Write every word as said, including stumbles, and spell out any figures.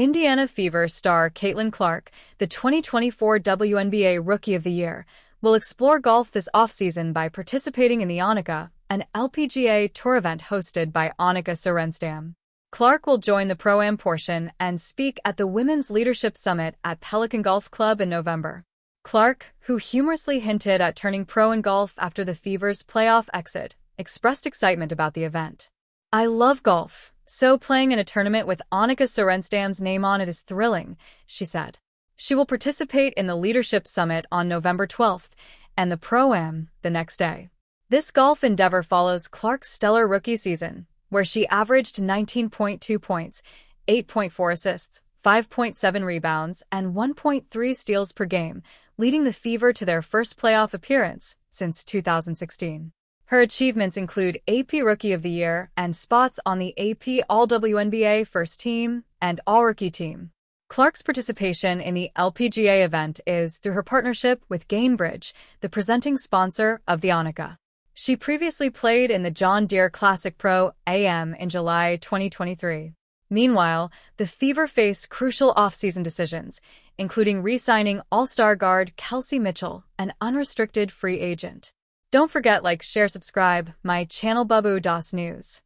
Indiana Fever star Caitlin Clark, the twenty twenty-four W N B A Rookie of the Year, will explore golf this offseason by participating in the Annika, an L P G A tour event hosted by Annika Sorenstam. Clark will join the Pro-Am portion and speak at the Women's Leadership Summit at Pelican Golf Club in November. Clark, who humorously hinted at turning pro in golf after the Fever's playoff exit, expressed excitement about the event. "I love golf, so playing in a tournament with Annika Sorenstam's name on it is thrilling," she said. She will participate in the Leadership Summit on November twelfth and the Pro-Am the next day. This golf endeavor follows Clark's stellar rookie season, where she averaged nineteen point two points, eight point four assists, five point seven rebounds, and one point three steals per game, leading the Fever to their first playoff appearance since two thousand sixteen. Her achievements include A P Rookie of the Year and spots on the A P All-W N B A First Team and All-Rookie Team. Clark's participation in the L P G A event is through her partnership with Gainbridge, the presenting sponsor of the Annika. She previously played in the John Deere Classic Pro-Am in July twenty twenty-three. Meanwhile, the Fever face crucial offseason decisions, including re-signing All-Star guard Kelsey Mitchell, an unrestricted free agent. Don't forget, like, share, subscribe, my channel Babu Das News.